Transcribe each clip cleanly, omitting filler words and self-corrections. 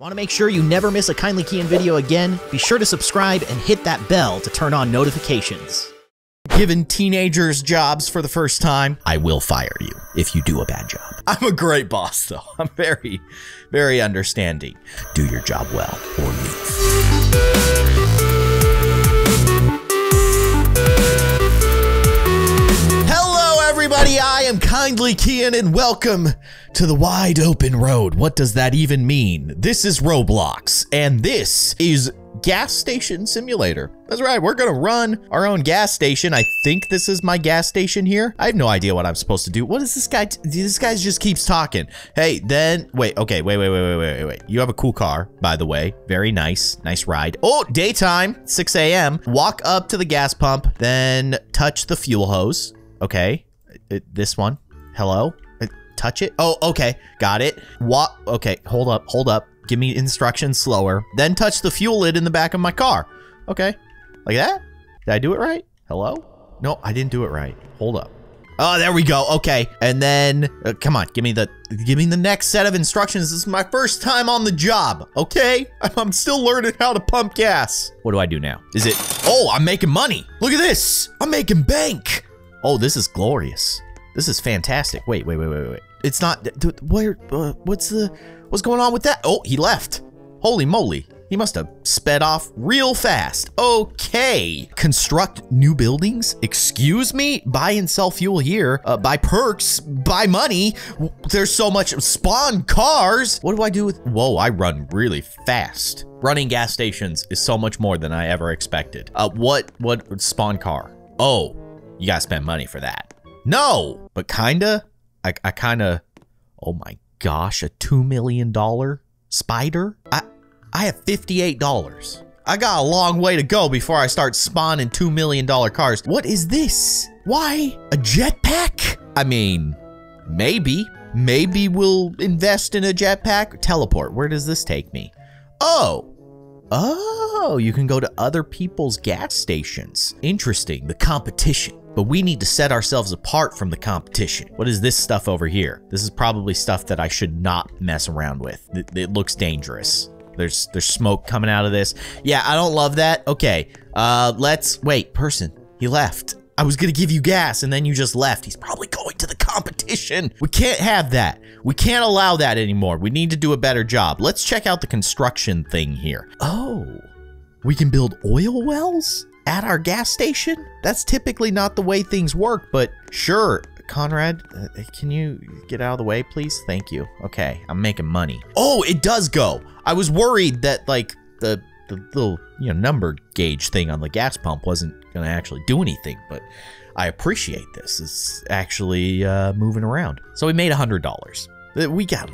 Want to make sure you never miss a Kindly Keyin video again? Be sure to subscribe and hit that bell to turn on notifications. Given teenagers jobs for the first time, I will fire you if you do a bad job. I'm a great boss, though. I'm very, very understanding. Do your job well or leave. Everybody, I am Kindly Keyin, and welcome to the wide open road. What does that even mean? This is Roblox, and this is gas station simulator. That's right, we're gonna run our own gas station. I think this is my gas station here. I have no idea what I'm supposed to do. What is this guy? This guy just keeps talking. Hey, then wait. Okay, wait. You have a cool car, by the way. Very nice. Nice ride. Oh, daytime, 6 a.m. Walk up to the gas pump, then touch the fuel hose. Okay. This one. Hello? Touch it? Oh, okay. Got it. What? Okay, hold up. Give me instructions slower. Then touch the fuel lid in the back of my car. Okay. Like that? Did I do it right? Hello? No, I didn't do it right. Hold up. Oh, there we go. Okay. And then, come on. Give me the next set of instructions. This is my first time on the job. Okay. I'm still learning how to pump gas. What do I do now? Is it? Oh, I'm making money. Look at this. I'm making bank. Oh, this is glorious. This is fantastic. Wait. It's not, where, what's going on with that? Oh, he left. Holy moly. He must have sped off real fast. Okay. Construct new buildings? Excuse me? Buy and sell fuel here. Buy perks. Buy money. There's so much. Spawn cars. What do I do with? Whoa, I run really fast. Running gas stations is so much more than I ever expected. What spawn car? Oh. You gotta spend money for that. No, but kinda. I kinda. Oh my gosh, a $2 million spider. I have $58. I got a long way to go before I start spawning $2 million cars. What is this? Why a jetpack? I mean, maybe we'll invest in a jetpack. Teleport. Where does this take me? Oh. Oh, you can go to other people's gas stations. Interesting, the competition. But we need to set ourselves apart from the competition. What is this stuff over here? This is probably stuff that I should not mess around with. It looks dangerous. There's smoke coming out of this. Yeah, I don't love that. Okay, let's, wait, person, he left. I was gonna give you gas and then you just left. He's probably going to the competition. We can't have that. We can't allow that anymore. We need to do a better job. Let's check out the construction thing here. Oh, we can build oil wells at our gas station? That's typically not the way things work, but sure. Conrad, can you get out of the way, please? Thank you. Okay, I'm making money. Oh, it does go. I was worried that like the little, you know, number gauge thing on the gas pump wasn't gonna actually do anything, but I appreciate this. It's actually moving around. So we made $100. We got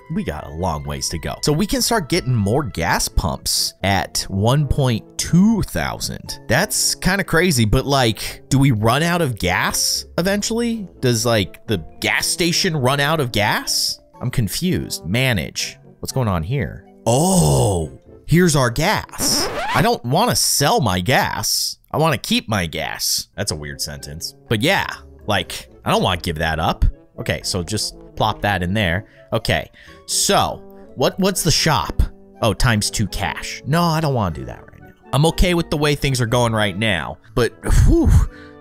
a long ways to go. So we can start getting more gas pumps at 1,200. That's kind of crazy, but like, do we run out of gas eventually? Does like the gas station run out of gas? I'm confused. Manage. What's going on here? Oh, here's our gas. I don't want to sell my gas. I want to keep my gas. That's a weird sentence. But yeah, like, I don't want to give that up. Okay, so just plop that in there. Okay, so what's the shop? Oh, times 2 cash. No, I don't want to do that right now. I'm okay with the way things are going right now, but whew,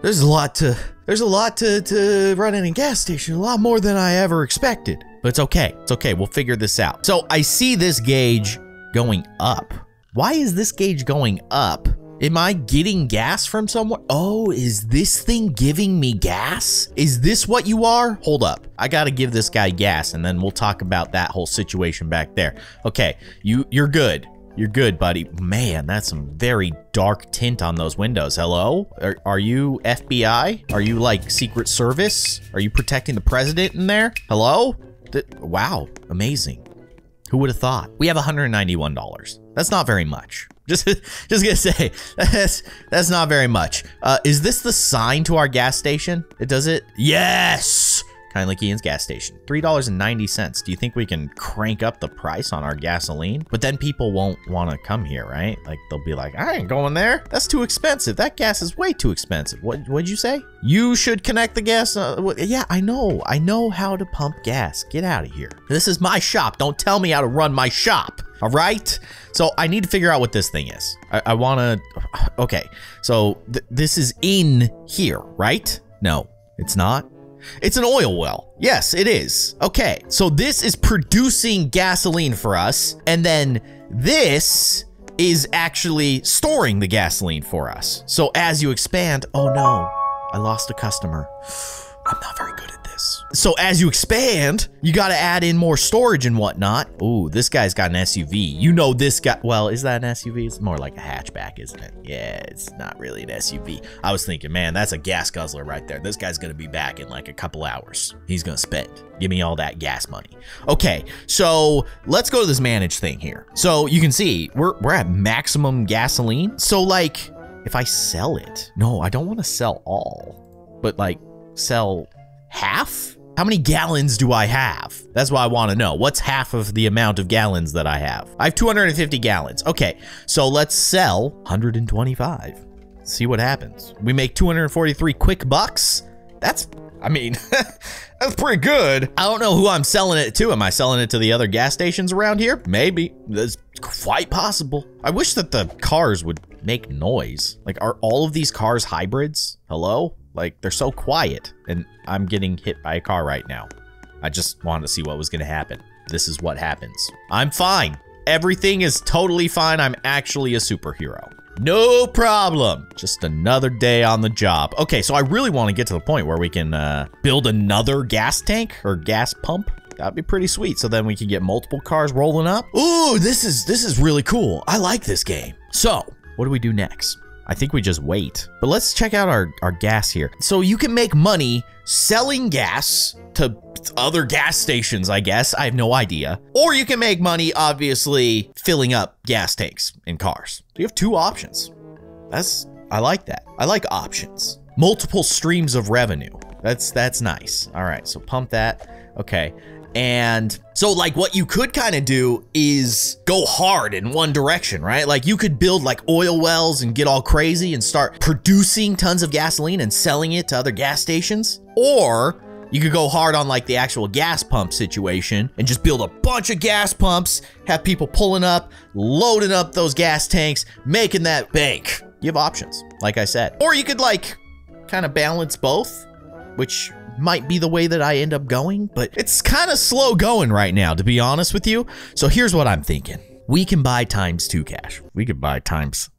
there's a lot to run in a gas station, a lot more than I ever expected. But it's okay. It's okay. We'll figure this out. So I see this gauge going up. Why is this gauge going up? Am I getting gas from somewhere? Oh, is this thing giving me gas? Is this what you are? Hold up. I gotta give this guy gas and then we'll talk about that whole situation back there. Okay, you're good. You're good, buddy. Man, that's some very dark tint on those windows. Hello? Are you FBI? Are you like Secret Service? Are you protecting the president in there? Hello? Wow, amazing. Who would have thought? We have $191. That's not very much. Just gonna say, that's not very much. Is this the sign to our gas station? It does it? Yes! Kindly Keyin's gas station. $3.90. Do you think we can crank up the price on our gasoline? But then people won't want to come here, right? Like, they'll be like, I ain't going there. That's too expensive. That gas is way too expensive. What'd you say? You should connect the gas. Yeah, I know. I know how to pump gas. Get out of here. This is my shop. Don't tell me how to run my shop. All right. So I need to figure out what this thing is. I want to. Okay. So this is in here, right? No, it's not. It's an oil well. Yes, it is. Okay. So this is producing gasoline for us. And then this is actually storing the gasoline for us. So as you expand, oh no, I lost a customer. I'm not very good at this. So as you expand, you got to add in more storage and whatnot. Ooh, this guy's got an SUV. You know this guy. Well, is that an SUV? It's more like a hatchback, isn't it? Yeah, it's not really an SUV. I was thinking, man, that's a gas guzzler right there. This guy's going to be back in like a couple hours. He's going to spend. Give me all that gas money. Okay, so let's go to this manage thing here. So you can see we're at maximum gasoline. So like if I sell it, no, I don't want to sell all, but like, sell half? How many gallons do I have? That's what I want to know. What's half of the amount of gallons that I have? I have 250 gallons. Okay, so let's sell 125. See what happens. We make 243 quick bucks. That's, I mean, that's pretty good. I don't know who I'm selling it to. Am I selling it to the other gas stations around here? Maybe. That's quite possible. I wish that the cars would make noise. Like, are all of these cars hybrids? Hello? Like, they're so quiet, and I'm getting hit by a car right now. I just wanted to see what was going to happen. This is what happens. I'm fine. Everything is totally fine. I'm actually a superhero. No problem. Just another day on the job. Okay, so I really want to get to the point where we can build another gas tank or gas pump. That'd be pretty sweet. So then we can get multiple cars rolling up. Ooh, this is really cool. I like this game. So what do we do next? I think we just wait, but let's check out our gas here. So you can make money selling gas to other gas stations, I guess. I have no idea. Or you can make money, obviously, filling up gas tanks in cars. So you have two options. I like that. I like options. Multiple streams of revenue. That's nice. All right, so pump that. Okay. And so like what you could kind of do is go hard in one direction, right? Like you could build like oil wells and get all crazy and start producing tons of gasoline and selling it to other gas stations. Or you could go hard on like the actual gas pump situation and just build a bunch of gas pumps, have people pulling up, loading up those gas tanks, making that bank. You have options, like I said. Or you could like kind of balance both, which might be the way that I end up going, but it's kind of slow going right now, to be honest with you. So here's what I'm thinking. We can buy ×2 cash. We could buy ×3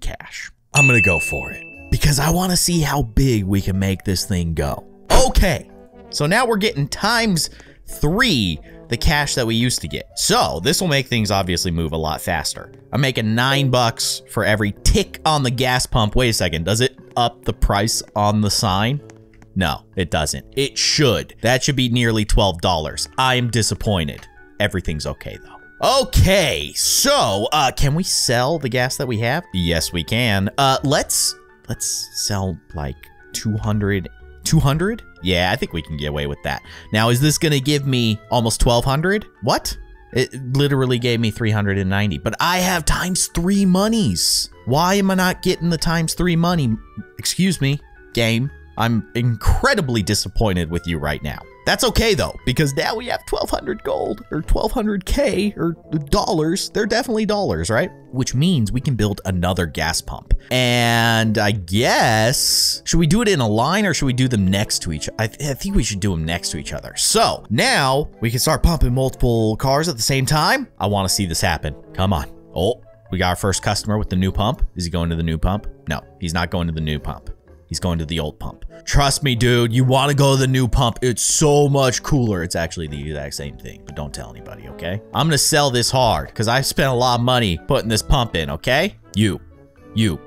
cash. I'm gonna go for it because I want to see how big we can make this thing go. Okay, so now we're getting ×3 the cash that we used to get. So this will make things obviously move a lot faster. I'm making $9 for every tick on the gas pump. Wait a second, does it up the price on the sign? No, it doesn't. It should. That should be nearly $12. I am disappointed. Everything's okay, though. Okay, so can we sell the gas that we have? Yes, we can. Let's sell like 200. 200? Yeah, I think we can get away with that. Now, is this going to give me almost 1,200? What? It literally gave me 390, but I have ×3 monies. Why am I not getting the ×3 money? Excuse me, game. I'm incredibly disappointed with you right now. That's okay though, because now we have 1,200 gold or 1,200K or dollars. They're definitely dollars, right? Which means we can build another gas pump. And I guess, should we do it in a line or should we do them next to each other? I think we should do them next to each other. So now we can start pumping multiple cars at the same time. I want to see this happen. Come on. Oh, we got our first customer with the new pump. Is he going to the new pump? No, he's not going to the new pump. He's going to the old pump. Trust me, dude, you want to go to the new pump. It's so much cooler. It's actually the exact same thing, but don't tell anybody, okay? I'm going to sell this hard because I spent a lot of money putting this pump in, okay? You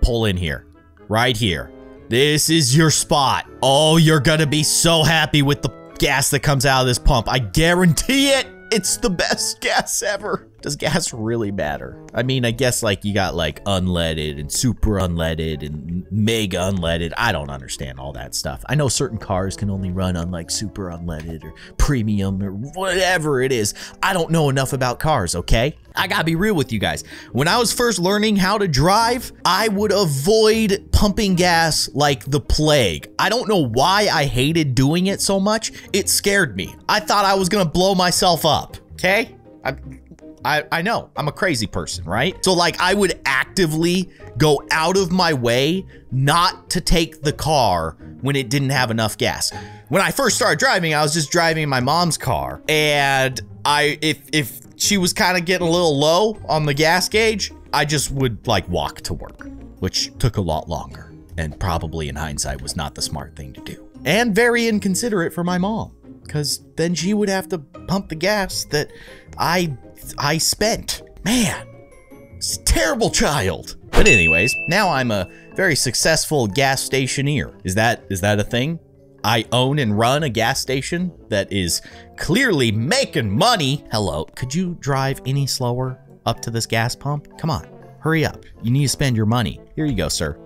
pull in here, right here. This is your spot. Oh, you're going to be so happy with the gas that comes out of this pump. I guarantee it. It's the best gas ever. Does gas really matter? I mean, I guess like you got like unleaded and super unleaded and mega unleaded. I don't understand all that stuff. I know certain cars can only run on like super unleaded or premium or whatever it is. I don't know enough about cars, okay? I gotta be real with you guys. When I was first learning how to drive, I would avoid pumping gas like the plague. I don't know why I hated doing it so much. It scared me. I thought I was gonna blow myself up, okay? I know, I'm a crazy person, right? So like I would actively go out of my way not to take the car when it didn't have enough gas. When I first started driving, I was just driving my mom's car, and if she was kind of getting a little low on the gas gauge, I just would like walk to work, which took a lot longer and probably in hindsight was not the smart thing to do. And very inconsiderate for my mom, because then she would have to pump the gas that I spent. Man, it's a terrible child. But anyways, now I'm a very successful gas stationer. Is that a thing? I own and run a gas station that is clearly making money. Hello, could you drive any slower up to this gas pump? Come on, hurry up. You need to spend your money. Here you go, sir.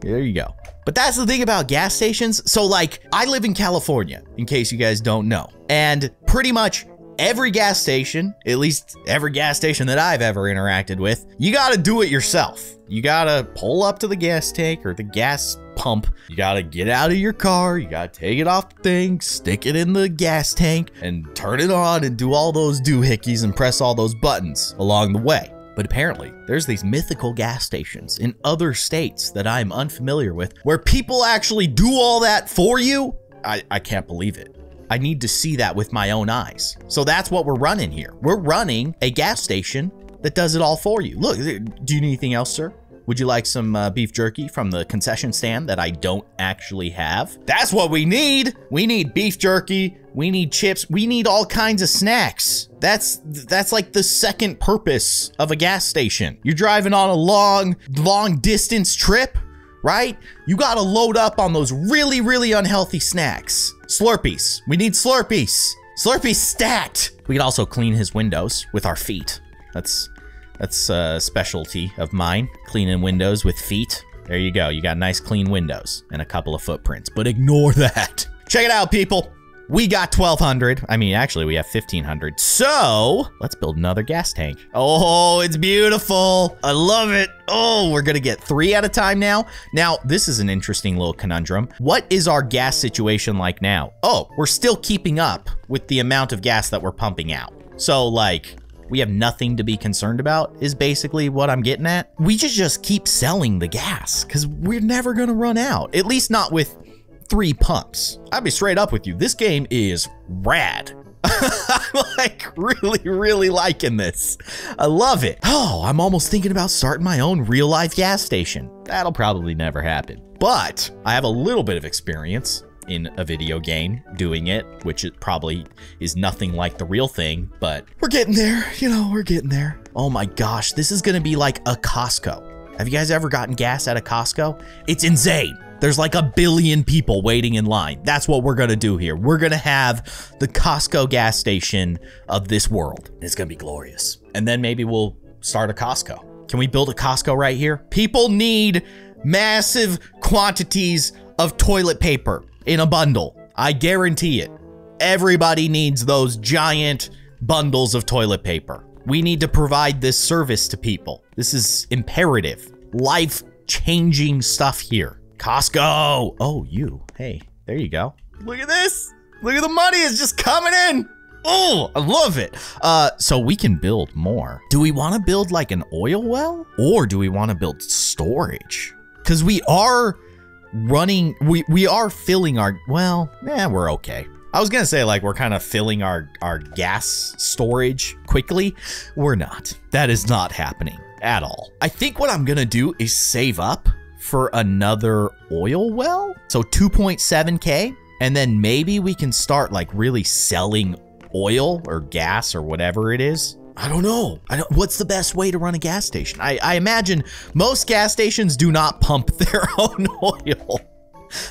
There you go. But that's the thing about gas stations. So like, I live in California, in case you guys don't know. And pretty much every gas station, at least every gas station that I've ever interacted with, you gotta do it yourself. You gotta pull up to the gas tank or the gas pump. You gotta get out of your car. You gotta take it off the thing, stick it in the gas tank, and turn it on and do all those doohickeys and press all those buttons along the way. But apparently, there's these mythical gas stations in other states that I'm unfamiliar with where people actually do all that for you. I can't believe it. I need to see that with my own eyes. So that's what we're running here. We're running a gas station that does it all for you. Look, do you need anything else, sir? Would you like some beef jerky from the concession stand that I don't actually have? That's what we need. We need beef jerky. We need chips. We need all kinds of snacks. That's like the second purpose of a gas station. You're driving on a long distance trip, right? You gotta load up on those really, really unhealthy snacks. Slurpees. We need Slurpees. Slurpees stat. We could also clean his windows with our feet. That's a specialty of mine, cleaning windows with feet. There you go. You got nice clean windows and a couple of footprints, but ignore that. Check it out, people. We got 1,200. I mean, actually, we have 1,500. So let's build another gas tank. Oh, it's beautiful. I love it. Oh, we're going to get 3 at a time now. Now, this is an interesting little conundrum. What is our gas situation like now? Oh, we're still keeping up with the amount of gas that we're pumping out. So like, we have nothing to be concerned about is basically what I'm getting at. We just keep selling the gas because we're never going to run out, at least not with 3 pumps. I'll be straight up with you. This game is rad. I'm like really liking this. I love it. Oh, I'm almost thinking about starting my own real life gas station. That'll probably never happen, but I have a little bit of experience in a video game doing it, which it probably is nothing like the real thing, but we're getting there. You know, we're getting there. Oh my gosh, this is gonna be like a Costco. Have you guys ever gotten gas at a Costco? It's insane. There's like 1 billion people waiting in line. That's what we're gonna do here. We're gonna have the Costco gas station of this world. It's gonna be glorious. And then maybe we'll start a Costco. Can we build a Costco right here? People need massive quantities of toilet paper in a bundle. I guarantee it. Everybody needs those giant bundles of toilet paper. We need to provide this service to people. This is imperative, life-changing stuff here. Costco. Oh, you. Hey, there you go. Look at this. Look at the money. It's just coming in. Oh, I love it. So we can build more. Do we want to build like an oil well, or do we want to build storage? Because we are running, we are filling our, well, yeah, we're okay. I was gonna say like we're kind of filling our gas storage quickly. We're not. That is not happening at all. I think what I'm gonna do is save up for another oil well, so 2.7k, and then maybe we can start like really selling oil or gas or whatever it is. I don't know. What's the best way to run a gas station? I imagine most gas stations do not pump their own oil.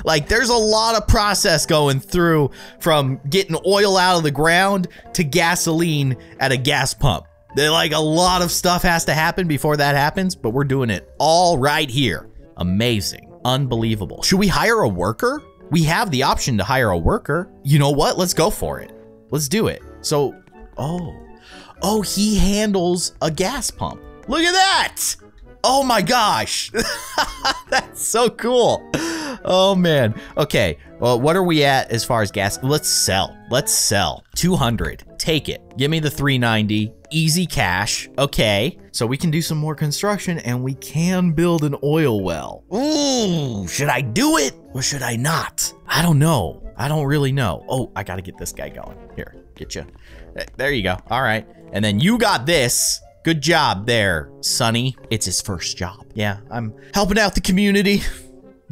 Like there's a lot of process going through from getting oil out of the ground to gasoline at a gas pump. They're like, a lot of stuff has to happen before that happens, but we're doing it all right here. Amazing. Unbelievable. Should we hire a worker? We have the option to hire a worker. You know what? Let's go for it. Let's do it. So, oh, he handles a gas pump. Look at that. Oh my gosh. That's so cool. Oh man. Okay. Well, what are we at as far as gas? Let's sell. Let's sell. 200. Take it. Give me the 390. Easy cash. Okay. So we can do some more construction and we can build an oil well. Ooh, should I do it or should I not? I don't know. I don't really know. Oh, I got to get this guy going. Here, get you. There you go. All right. And then you got this. Good job there, Sonny. It's his first job. Yeah, I'm helping out the community.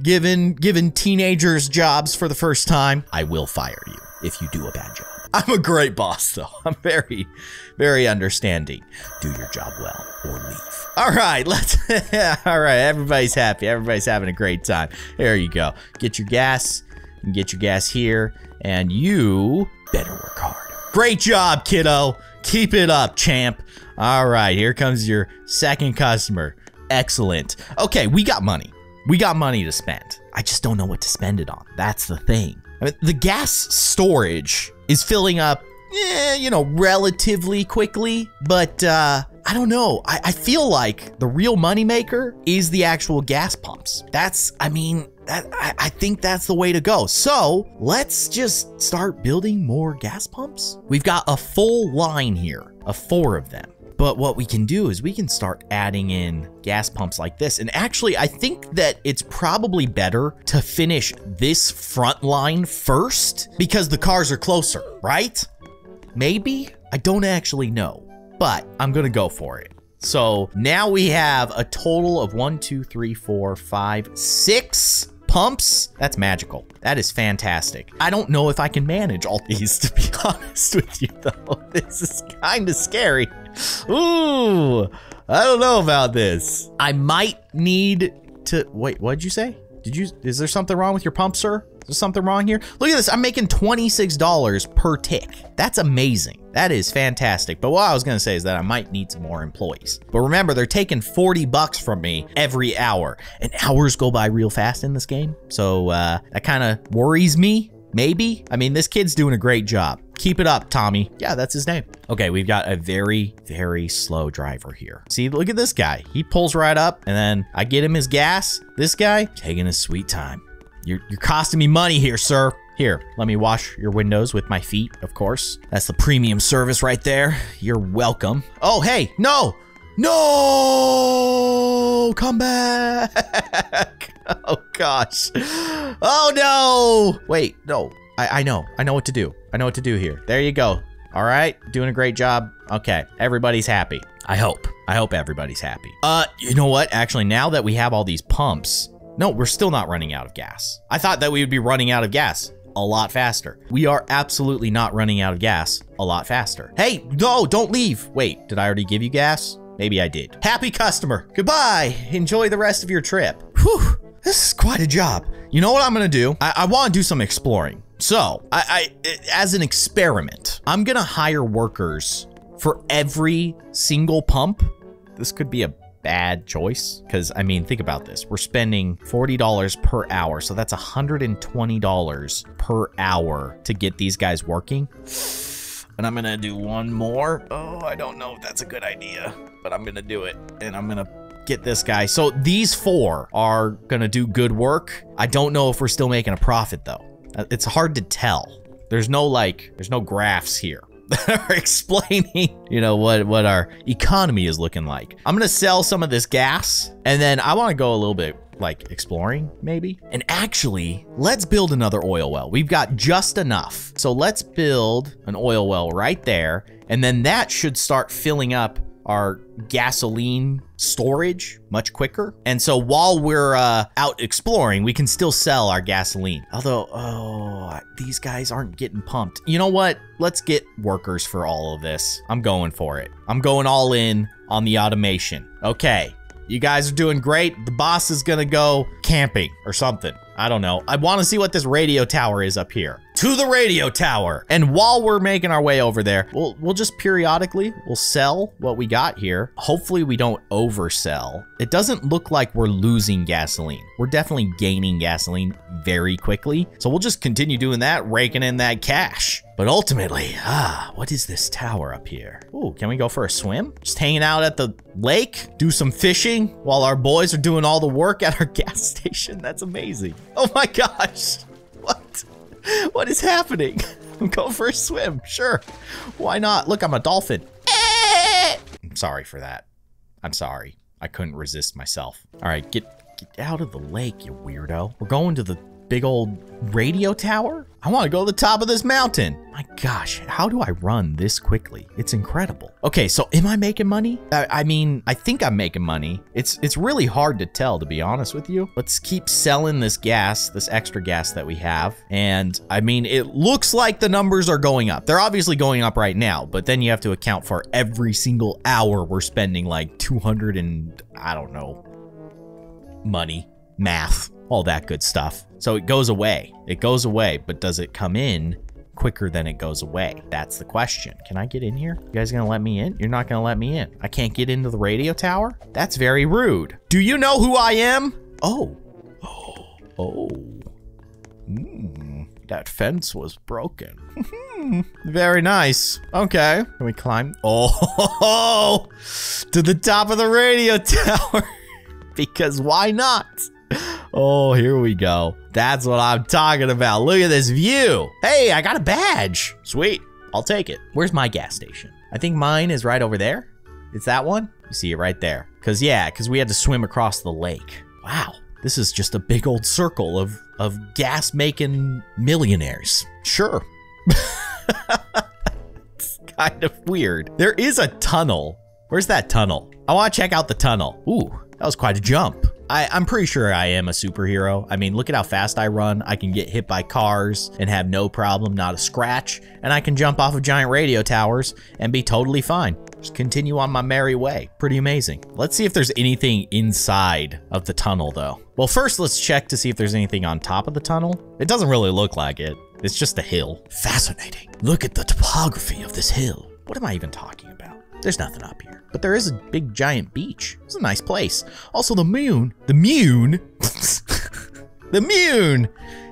Giving teenagers jobs for the first time. I will fire you if you do a bad job. I'm a great boss, though. I'm very, very understanding. Do your job well or leave. All right, let's... All right, everybody's happy. Everybody's having a great time. There you go. Get your gas. You can get your gas here. And you better work hard. Great job, kiddo. Keep it up, champ. All right, here comes your second customer. Excellent. Okay, we got money. We got money to spend. I just don't know what to spend it on. That's the thing. I mean, the gas storage is filling up, you know, relatively quickly. But I don't know. I feel like the real moneymaker is the actual gas pumps. That's, I mean, I think that's the way to go. So let's just start building more gas pumps. We've got a full line here of 4 of them. But what we can do is we can start adding in gas pumps like this. And actually, I think that it's probably better to finish this front line first because the cars are closer, right? Maybe? I don't actually know, but I'm going to go for it. So now we have a total of 6 pumps. That's magical. That is fantastic. I don't know if I can manage all these, to be honest with you, though. This is kind of scary. Ooh, I don't know about this. I might need to... Wait, what did you say? Is there something wrong with your pump, sir? Is there something wrong here? Look at this. I'm making $26 per tick. That's amazing. That is fantastic. But what I was going to say is that I might need some more employees. But remember, they're taking $40 from me every hour. And hours go by real fast in this game. So that kind of worries me, maybe. I mean, this kid's doing a great job. Keep it up, Tommy. Yeah, that's his name. Okay, we've got a very, very slow driver here. See, look at this guy. He pulls right up, and then I get him his gas. This guy, taking his sweet time. You're costing me money here, sir. Here, let me wash your windows with my feet, of course. That's the premium service right there. You're welcome. Oh, hey, no. No, come back. Oh, gosh. Oh, no. Wait, no. I know. I know what to do. I know what to do here. There you go. All right. Doing a great job. Okay. Everybody's happy. I hope. I hope everybody's happy. You know what? Actually, now that we have all these pumps... No, we're still not running out of gas. I thought that we would be running out of gas a lot faster. We are absolutely not running out of gas a lot faster. Hey, no, don't leave. Wait, did I already give you gas? Maybe I did. Happy customer. Goodbye. Enjoy the rest of your trip. Whew. This is quite a job. You know what I'm going to do? I want to do some exploring. So, as an experiment, I'm going to hire workers for every single pump. This could be a bad choice because, I mean, think about this. We're spending $40 per hour. So that's $120 per hour to get these guys working. And I'm going to do one more. Oh, I don't know if that's a good idea, but I'm going to do it. And I'm going to get this guy. So these 4 are going to do good work. I don't know if we're still making a profit, though. It's hard to tell. There's no there's no graphs here that are explaining, you know, what our economy is looking like. I'm going to sell some of this gas and then I want to go a little bit like exploring maybe. And actually, let's build another oil well. We've got just enough. So let's build an oil well right there. And then that should start filling up our gasoline storage much quicker. And so while we're out exploring, we can still sell our gasoline. Although, oh, these guys aren't getting pumped. You know what? Let's get workers for all of this. I'm going for it. I'm going all in on the automation. Okay, you guys are doing great. The boss is gonna go camping or something. I don't know. I want to see what this radio tower is up here. to the radio tower. And while we're making our way over there, we'll just periodically, we'll sell what we got here. Hopefully we don't oversell. It doesn't look like we're losing gasoline. We're definitely gaining gasoline very quickly. So we'll just continue doing that, raking in that cash. But ultimately, what is this tower up here? Ooh, can we go for a swim? Just hanging out at the lake, do some fishing while our boys are doing all the work at our gas station. That's amazing. Oh my gosh. What is happening? I'm going for a swim. Sure. Why not? Look, I'm a dolphin. I'm sorry for that. I'm sorry. I couldn't resist myself. All right, get out of the lake, you weirdo. We're going to the big old radio tower? I want to go to the top of this mountain. My gosh, how do I run this quickly? It's incredible. Okay, so am I making money? I mean, I think I'm making money. It's really hard to tell, to be honest with you. Let's keep selling this gas, this extra gas that we have. And I mean, it looks like the numbers are going up. They're obviously going up right now, but then you have to account for every single hour we're spending like 200 and I don't know, money, math, all that good stuff. So it goes away. It goes away, but does it come in quicker than it goes away? That's the question. Can I get in here? You guys gonna let me in? You're not gonna let me in. I can't get into the radio tower? That's very rude. Do you know who I am? Oh. Oh. That fence was broken. Very nice. Okay. Can we climb? Oh, to the top of the radio tower. Because why not? Oh, here we go. That's what I'm talking about. Look at this view. Hey, I got a badge. Sweet. I'll take it. Where's my gas station? I think mine is right over there. It's that one. You see it right there. Because we had to swim across the lake. Wow. This is just a big old circle of gas making millionaires. Sure. It's kind of weird. There is a tunnel. Where's that tunnel? I want to check out the tunnel. Ooh, that was quite a jump. I'm pretty sure I am a superhero. I mean, look at how fast I run. I can get hit by cars and have no problem, not a scratch. And I can jump off of giant radio towers and be totally fine. Just continue on my merry way. Pretty amazing. Let's see if there's anything inside of the tunnel though. Well, first let's check to see if there's anything on top of the tunnel. It doesn't really look like it. It's just a hill. Fascinating. Look at the topography of this hill. What am I even talking about? There's nothing up here, but there is a big giant beach. It's a nice place. Also the moon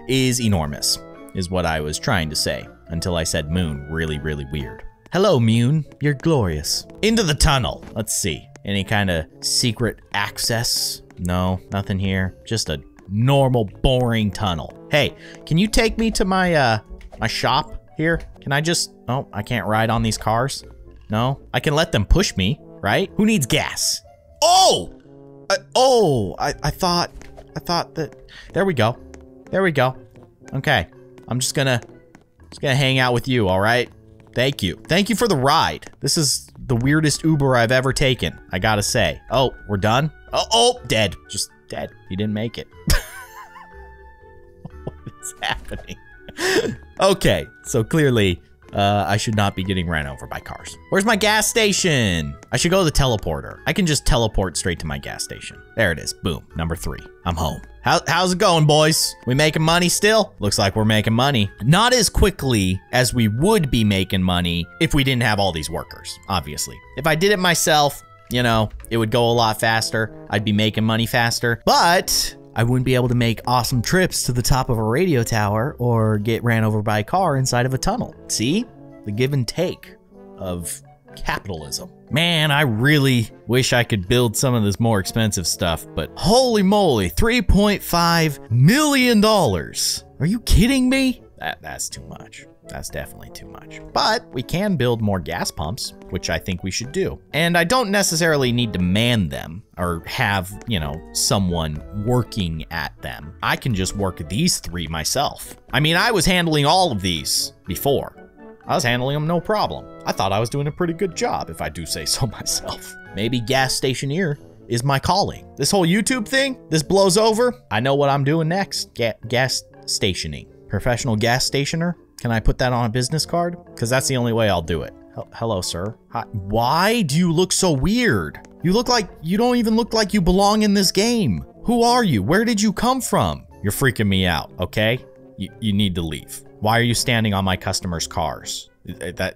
is enormous, is what I was trying to say until I said moon really, really weird. Hello, moon, you're glorious. Into the tunnel, let's see. Any kind of secret access? No, nothing here. Just a normal, boring tunnel. Hey, can you take me to my, my shop here? Can I just, oh, I can't ride on these cars. No, I can let them push me, right? Who needs gas? Oh! I thought that, there we go. Okay, I'm just gonna hang out with you, all right? Thank you for the ride. This is the weirdest Uber I've ever taken, I gotta say. Oh, we're done? Oh, dead, just dead. He didn't make it. What is happening? Okay, so clearly, I should not be getting ran over by cars. Where's my gas station? I should go to the teleporter. I can just teleport straight to my gas station. There it is. Boom. Number 3. I'm home. How's it going, boys? We making money still? Looks like we're making money. Not as quickly as we would be making money if we didn't have all these workers, obviously. If I did it myself, you know, it would go a lot faster. I'd be making money faster, but I wouldn't be able to make awesome trips to the top of a radio tower or get ran over by a car inside of a tunnel. See? The give and take of capitalism. Man, I really wish I could build some of this more expensive stuff, but holy moly, $3.5 million. Are you kidding me? That's too much. That's definitely too much. But we can build more gas pumps, which I think we should do. And I don't necessarily need to man them or have, you know, someone working at them. I can just work these 3 myself. I mean, I was handling all of these before. I was handling them no problem. I thought I was doing a pretty good job, if I do say so myself. Maybe gas stationeer is my calling. This whole YouTube thing, this blows over. I know what I'm doing next. Gas stationing. Professional gas stationer. Can I put that on a business card? Because that's the only way I'll do it. Hello, sir. Hi. Why do you look so weird? You look like you don't even look like you belong in this game. Who are you? Where did you come from? You're freaking me out, okay? You need to leave. Why are you standing on my customers' cars? I don't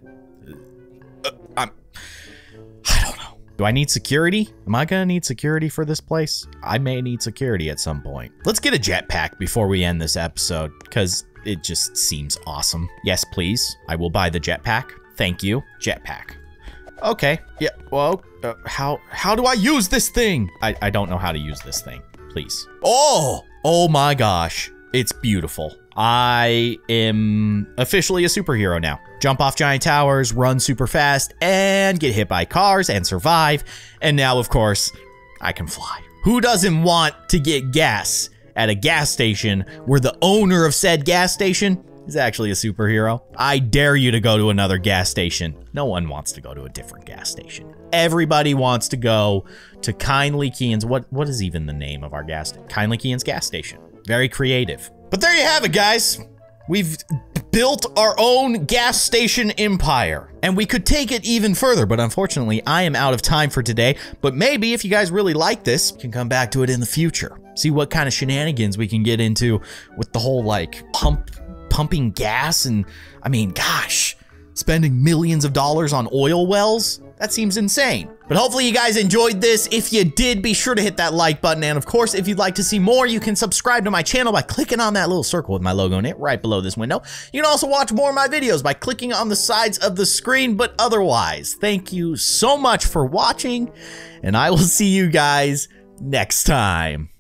know. Do I need security? Am I gonna need security for this place? I may need security at some point. Let's get a jetpack before we end this episode, because it just seems awesome. Yes, please. I will buy the jetpack. Thank you. Jetpack. Okay. Yeah. Well, how do I use this thing? I don't know how to use this thing. Please. Oh my gosh. It's beautiful. I am officially a superhero now. Jump off giant towers, run super fast, and get hit by cars and survive. And now, of course, I can fly. Who doesn't want to get gas at a gas station where the owner of said gas station is actually a superhero? I dare you to go to another gas station. No one wants to go to a different gas station. Everybody wants to go to Kindly Keyin's. What is even the name of our gas station? Kindly Keyin's gas station. Very creative. But there you have it, guys. We've built our own gas station empire, and we could take it even further, but unfortunately, I am out of time for today. But maybe if you guys really like this, you can come back to it in the future. See what kind of shenanigans we can get into with the whole, like, pumping gas and, I mean, gosh, spending millions of dollars on oil wells. That seems insane. But hopefully you guys enjoyed this. If you did, be sure to hit that like button. And of course, if you'd like to see more, you can subscribe to my channel by clicking on that little circle with my logo in it right below this window. You can also watch more of my videos by clicking on the sides of the screen. But otherwise, thank you so much for watching, and I will see you guys next time.